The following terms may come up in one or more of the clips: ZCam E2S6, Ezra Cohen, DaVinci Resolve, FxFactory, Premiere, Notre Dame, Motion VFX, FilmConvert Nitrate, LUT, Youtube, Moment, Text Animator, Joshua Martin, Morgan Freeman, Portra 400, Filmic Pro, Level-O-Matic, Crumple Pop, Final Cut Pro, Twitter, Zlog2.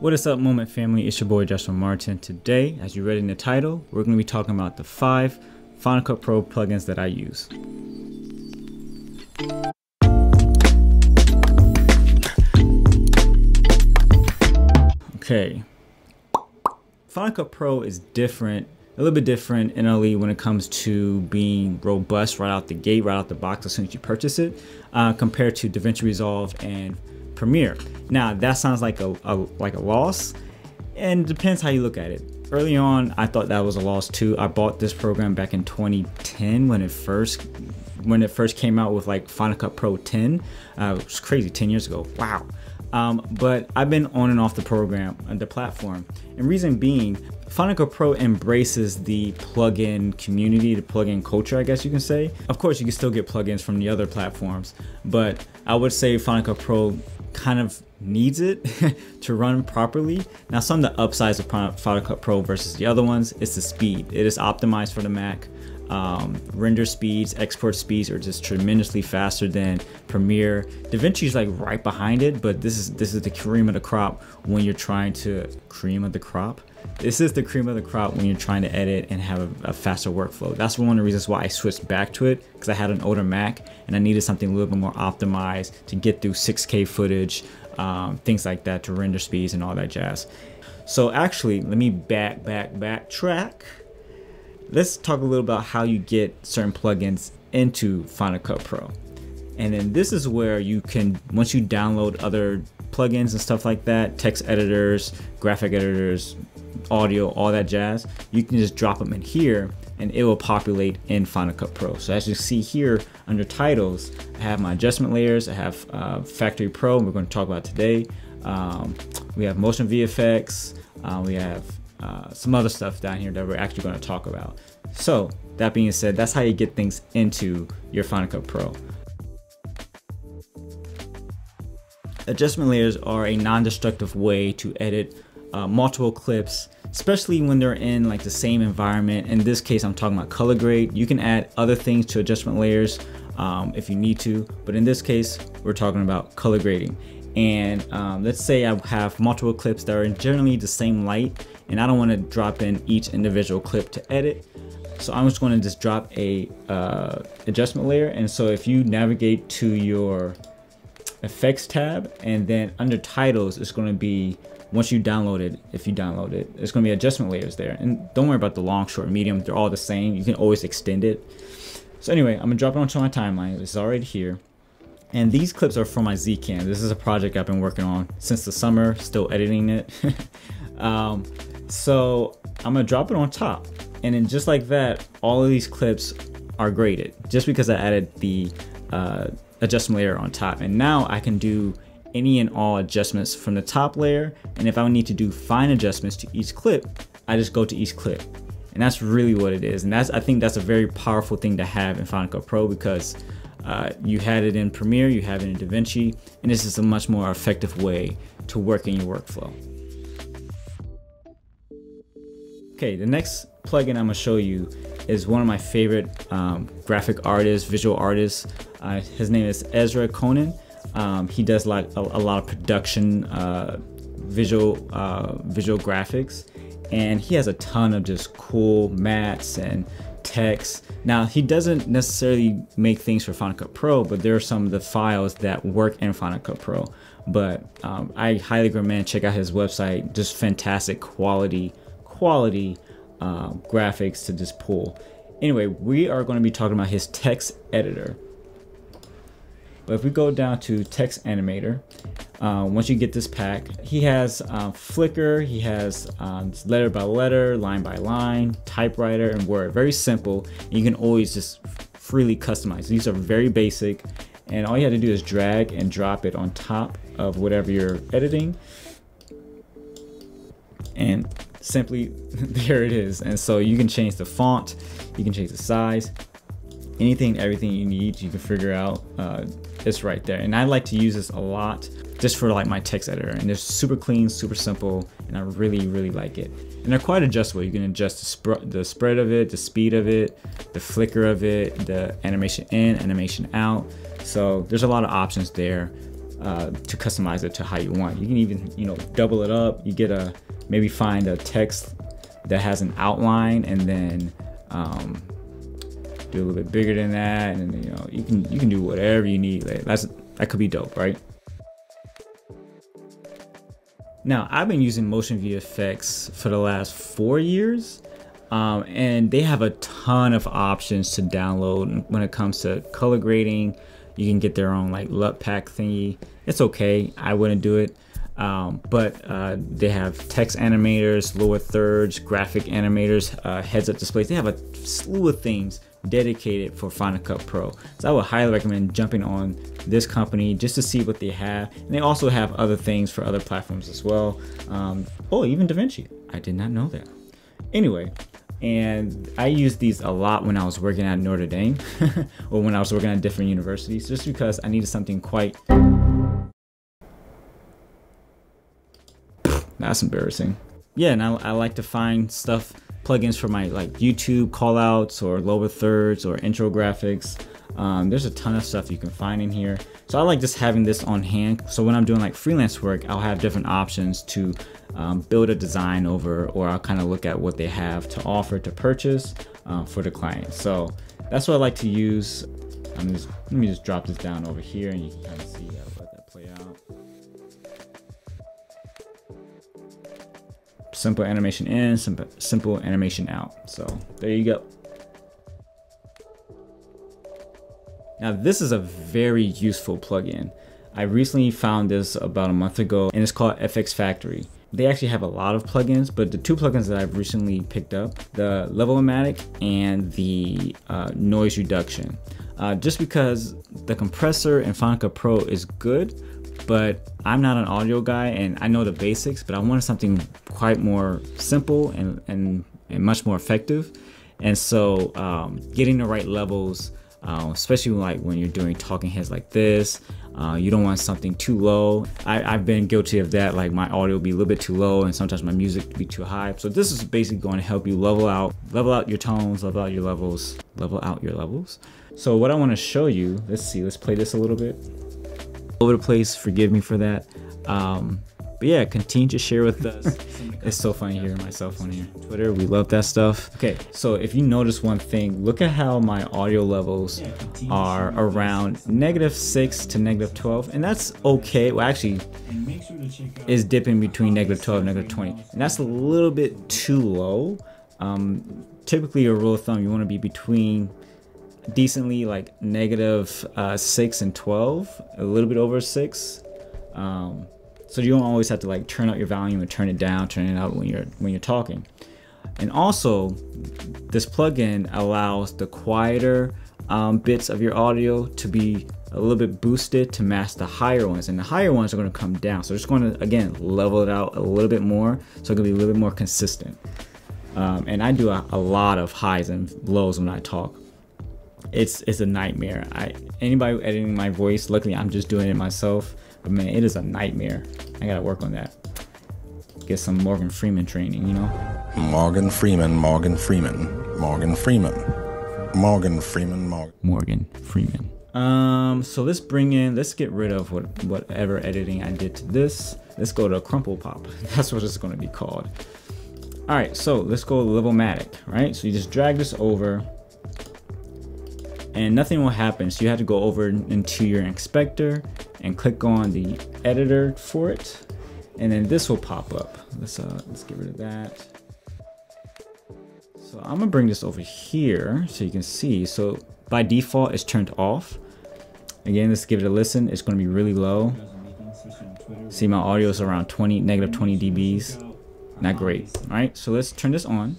What is up, Moment family? It's your boy Joshua Martin. Today, as you read in the title, we're going to be talking about the 5 Final Cut Pro plugins that I use. Okay, Final Cut Pro is different, a little bit different in LE when it comes to being robust right out the gate, right out the box as soon as you purchase it, compared to DaVinci Resolve and Premiere. Now that sounds like a loss, and depends how you look at it. Early on, I thought that was a loss too. I bought this program back in 2010 when it first came out with like Final Cut Pro 10. It was crazy, 10 years ago. Wow. But I've been on and off the program and the platform, and reason being, Final Cut Pro embraces the plugin community, the plugin culture, I guess you can say. Of course, you can still get plugins from the other platforms, but I would say Final Cut Pro kind of needs it to run properly. Now, some of the upsides of Final Cut Pro versus the other ones is the speed. It is optimized for the Mac. Render speeds, export speeds are just tremendously faster than Premiere. DaVinci is like right behind it, but this is the cream of the crop when you're trying to This is the cream of the crop when you're trying to edit and have a faster workflow. That's one of the reasons why I switched back to it, because I had an older Mac and I needed something a little bit more optimized to get through 6K footage, things like that, to render speeds and all that jazz. So actually, let me backtrack. Let's talk a little about how you get certain plugins into Final Cut Pro. And then this is where you can, once you download other plugins and stuff like that, text editors, graphic editors, audio, all that jazz, you can just drop them in here and it will populate in Final Cut Pro. So as you see here under titles, I have my adjustment layers, I have Factory Pro, we're going to talk about today. We have Motion VFX, we have some other stuff down here that we're actually going to talk about. So that being said, that's how you get things into your Final Cut Pro. Adjustment layers are a non-destructive way to edit multiple clips, especially when they're in like the same environment. In this case, I'm talking about color grade. You can add other things to adjustment layers if you need to, but in this case, we're talking about color grading. And let's say I have multiple clips that are generally the same light, and I don't want to drop in each individual clip to edit. So I'm just going to just drop a adjustment layer. And so if you navigate to your effects tab, and then under titles, it's going to be, once you download it, if you download it, it's going to be adjustment layers there. And don't worry about the long, short, medium, they're all the same. You can always extend it. So anyway, I'm going to drop it onto my timeline. It's already here. And these clips are from my ZCam. This is a project I've been working on since the summer, still editing it. So I'm gonna drop it on top. And then just like that, all of these clips are graded just because I added the adjustment layer on top. And now I can do any and all adjustments from the top layer. And if I need to do fine adjustments to each clip, I just go to each clip. And that's really what it is. And that's, I think that's a very powerful thing to have in Final Cut Pro, because you had it in Premiere, you have it in DaVinci, and this is a much more effective way to work in your workflow. Okay, the next plugin I'm gonna show you is one of my favorite graphic artists, visual artists. His name is Ezra Cohen. He does a lot of production, visual graphics, and he has a ton of just cool mats and text. Now, he doesn't necessarily make things for Final Cut Pro, but there are some of the files that work in Final Cut Pro. But I highly recommend check out his website. Just fantastic quality graphics to just pull. Anyway, we are going to be talking about his text editor. But if we go down to Text Animator, once you get this pack, he has Flickr, he has letter by letter, line by line, typewriter, and Word. Very simple. You can always just freely customize. These are very basic, and all you have to do is drag and drop it on top of whatever you're editing. And simply, there it is. And so you can change the font, you can change the size, anything, everything you need, you can figure out. It's right there. And I like to use this a lot just for like my text editor, and it's super clean, super simple, and I really like it. And they're quite adjustable. You can adjust the spread of it, the speed of it, the flicker of it, the animation in, animation out. So there's a lot of options there. to customize it to how you want. You can even, you know, double it up. You get a, maybe find a text that has an outline and then do a little bit bigger than that, and you know, you can do whatever you need. Like that could be dope, right? Now, I've been using Motion VFX for the last 4 years, and they have a ton of options to download when it comes to color grading. You can get their own like LUT pack thingy. It's okay, I wouldn't do it, but they have text animators, lower thirds, graphic animators, heads-up displays. They have a slew of things dedicated for Final Cut Pro. So I would highly recommend jumping on this company just to see what they have. And they also have other things for other platforms as well. Oh, even DaVinci. I did not know that. Anyway, and I used these a lot when I was working at Notre Dame or when I was working at different universities, just because I needed something quite... That's embarrassing. Yeah, and I like to find stuff, plugins for my like YouTube callouts or lower thirds or intro graphics. There's a ton of stuff you can find in here. So I like just having this on hand. So when I'm doing like freelance work, I'll have different options to build a design over, or I'll kind of look at what they have to offer to purchase for the client. So that's what I like to use. Let me just drop this down over here and you can kind of see how I let that play out. Simple animation in, simple animation out. So there you go. Now this is a very useful plugin. I recently found this about a month ago, and it's called FxFactory. They actually have a lot of plugins, but the two plugins that I've recently picked up, the Level-O-Matic and the noise reduction, just because the compressor in Final Cut Pro is good, but I'm not an audio guy and I know the basics, but I wanted something quite more simple and much more effective. And so getting the right levels, especially like when you're doing talking heads like this, you don't want something too low. I've been guilty of that, like my audio be a little bit too low and sometimes my music be too high. So this is basically going to help you level out your tones, level out your levels, level out your levels. So what I wanna show you, let's see, let's play this a little bit. Over the place, forgive me for that. But yeah, continue to share with us. It's so funny hearing myself on here. Twitter, we love that stuff. Okay, so if you notice one thing, look at how my audio levels are around -6 to -12, and that's okay. Well, actually, it's dipping between -12 and -20, and that's a little bit too low. Typically, a rule of thumb, you want to be between decently like -6 and 12, a little bit over 6. So you don't always have to like turn up your volume and turn it down, turn it out when you're talking. And also this plugin allows the quieter bits of your audio to be a little bit boosted to match the higher ones, and the higher ones are going to come down. So it's going to, again, level it out a little bit more, so it can be a little bit more consistent. And I do a lot of highs and lows when I talk. It's a nightmare. Anybody editing my voice, luckily I'm just doing it myself, but man, it is a nightmare. I gotta work on that. Get some Morgan Freeman training, you know? Morgan Freeman, Morgan Freeman, Morgan Freeman, Morgan Freeman, Morgan Freeman. So let's get rid of whatever editing I did to this. Let's go to Crumple Pop. That's what it's gonna be called. All right, so let's go to Level-O-Matic, right? So you just drag this over, and nothing will happen. So you have to go over into your inspector and click on the editor for it, and then this will pop up. Let's get rid of that. So I'm gonna bring this over here so you can see. So by default, it's turned off. Again, let's give it a listen. It's gonna be really low. See, my audio is around -20 dBs. Not great, right? So let's turn this on.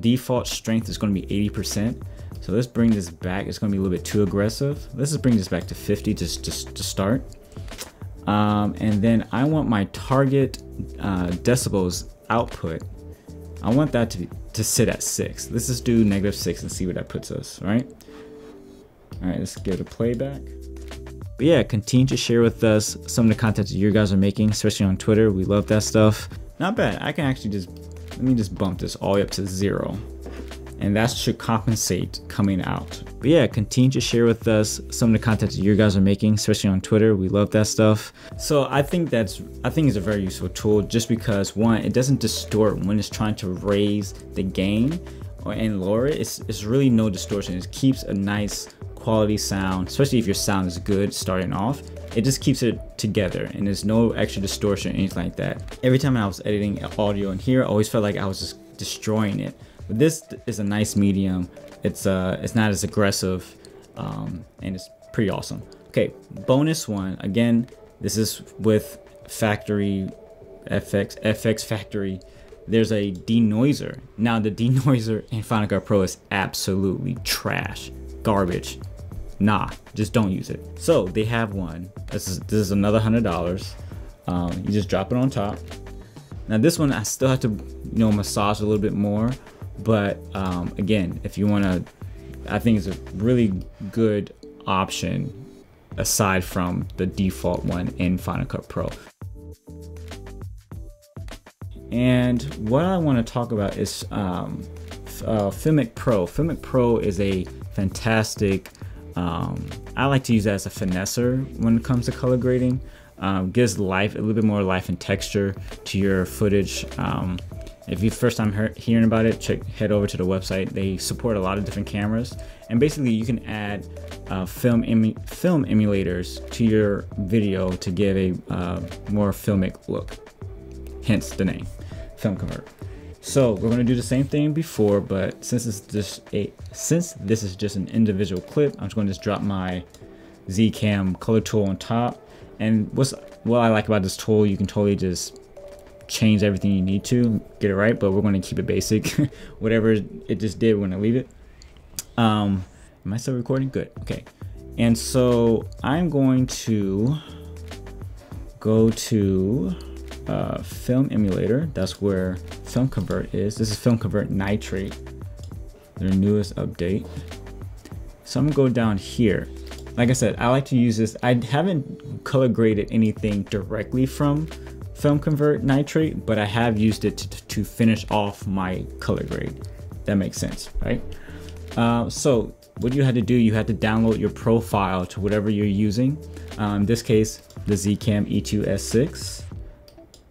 Default strength is gonna be 80%. So let's bring this back. It's gonna be a little bit too aggressive. Let's just bring this back to 50 just to start. And then I want my target decibels output. I want that to sit at 6. Let's just do -6 and see where that puts us, right? All right, let's give it a playback. But yeah, continue to share with us some of the content that you guys are making, especially on Twitter. We love that stuff. Not bad. I can actually just, let me just bump this all the way up to 0. and that should compensate coming out. But yeah, continue to share with us some of the content that you guys are making, especially on Twitter. We love that stuff. So I think it's a very useful tool just because, one, it doesn't distort when it's trying to raise the gain and lower it. It's really no distortion. It keeps a nice quality sound, especially if your sound is good starting off. It just keeps it together and there's no extra distortion or anything like that. Every time I was editing audio in here, I always felt like I was just destroying it. But this is a nice medium. It's not as aggressive, and it's pretty awesome. Okay, bonus one. Again, this is with FxFactory. There's a denoiser. Now the denoiser in Final Cut Pro is absolutely trash, garbage. Nah, just don't use it. So they have one. This is another $100. You just drop it on top. Now this one I still have to, you know, massage a little bit more, but again, if you want to, I think it's a really good option aside from the default one in Final Cut Pro. And what I want to talk about is Filmic Pro. Filmic Pro is a fantastic, I like to use that as a finesser when it comes to color grading. Gives life, a little bit more life and texture to your footage. If you're first time hearing about it, head over to the website. They support a lot of different cameras, and basically you can add film emulators to your video to give a more filmic look. Hence the name, FilmConvert. So we're gonna do the same thing before, but since this is just an individual clip, I'm just gonna just drop my ZCam color tool on top. And what I like about this tool, you can totally just change everything you need to get it right, but we're gonna keep it basic. Whatever it just did, we're gonna leave it. Am I still recording? Good, okay. And so I'm going to go to Film Emulator. That's where FilmConvert is. This is FilmConvert Nitrate, their newest update. So I'm gonna go down here. Like I said, I like to use this. I haven't color graded anything directly from FilmConvert Nitrate, but I have used it to finish off my color grade. That makes sense, right? So what you had to do, you had to download your profile to whatever you're using. In this case, the ZCam E2S6.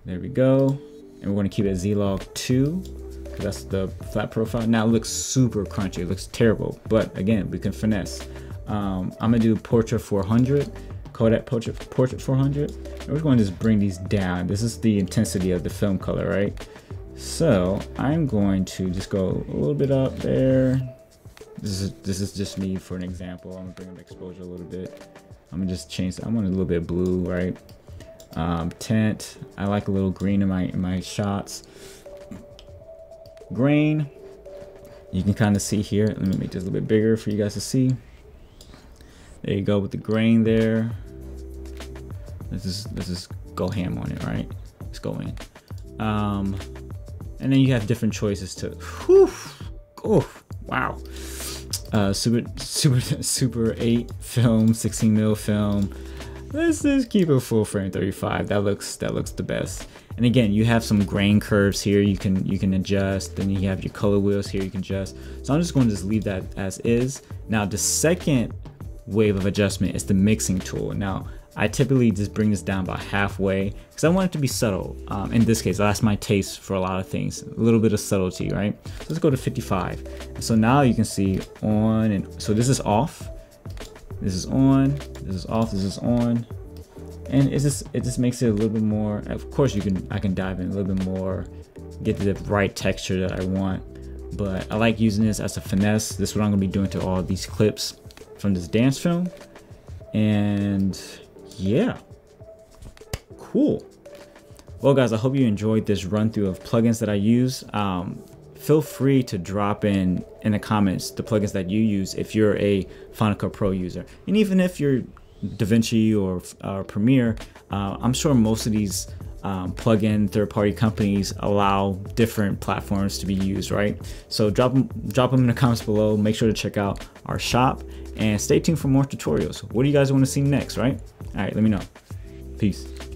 There we go. And we're gonna keep it Zlog2, because that's the flat profile. Now it looks super crunchy, it looks terrible, but again, we can finesse. I'm gonna do Portra 400, Kodak Portrait 400. And we're gonna just bring these down. This is the intensity of the film color, right? So I'm going to just go a little bit up there. This is just me for an example. I'm gonna bring up exposure a little bit. I'm gonna just change, I want a little bit of blue, right? Tint, I like a little green in my shots. Grain, you can kind of see here. Let me make this a little bit bigger for you guys to see. There you go with the grain there. Let's just go ham on it, right? Let's go in. And then you have different choices to, whew, oh wow, super 8 film, 16 mil film. Let's just keep it full frame 35. That looks the best. And again, you have some grain curves here you can adjust. Then you have your color wheels here you can adjust. So I'm just going to just leave that as is. Now the second wave of adjustment is the mixing tool. Now I typically just bring this down about halfway because I want it to be subtle. In this case, that's my taste for a lot of things. A little bit of subtlety, right? So let's go to 55. And so now you can see on, and so this is off. This is on, this is off, this is on. And it just makes it a little bit more, of course I can dive in a little bit more, get to the right texture that I want. But I like using this as a finesse. This is what I'm gonna be doing to all these clips from this dance film. And yeah, cool. Well guys, I hope you enjoyed this run through of plugins that I use. Feel free to drop in the comments the plugins that you use if you're a Final Cut Pro user. And even if you're DaVinci or Premiere, I'm sure most of these plugin third-party companies allow different platforms to be used, right? So drop them in the comments below. Make sure to check out our shop and stay tuned for more tutorials. What do you guys want to see next, right? All right, let me know. Peace.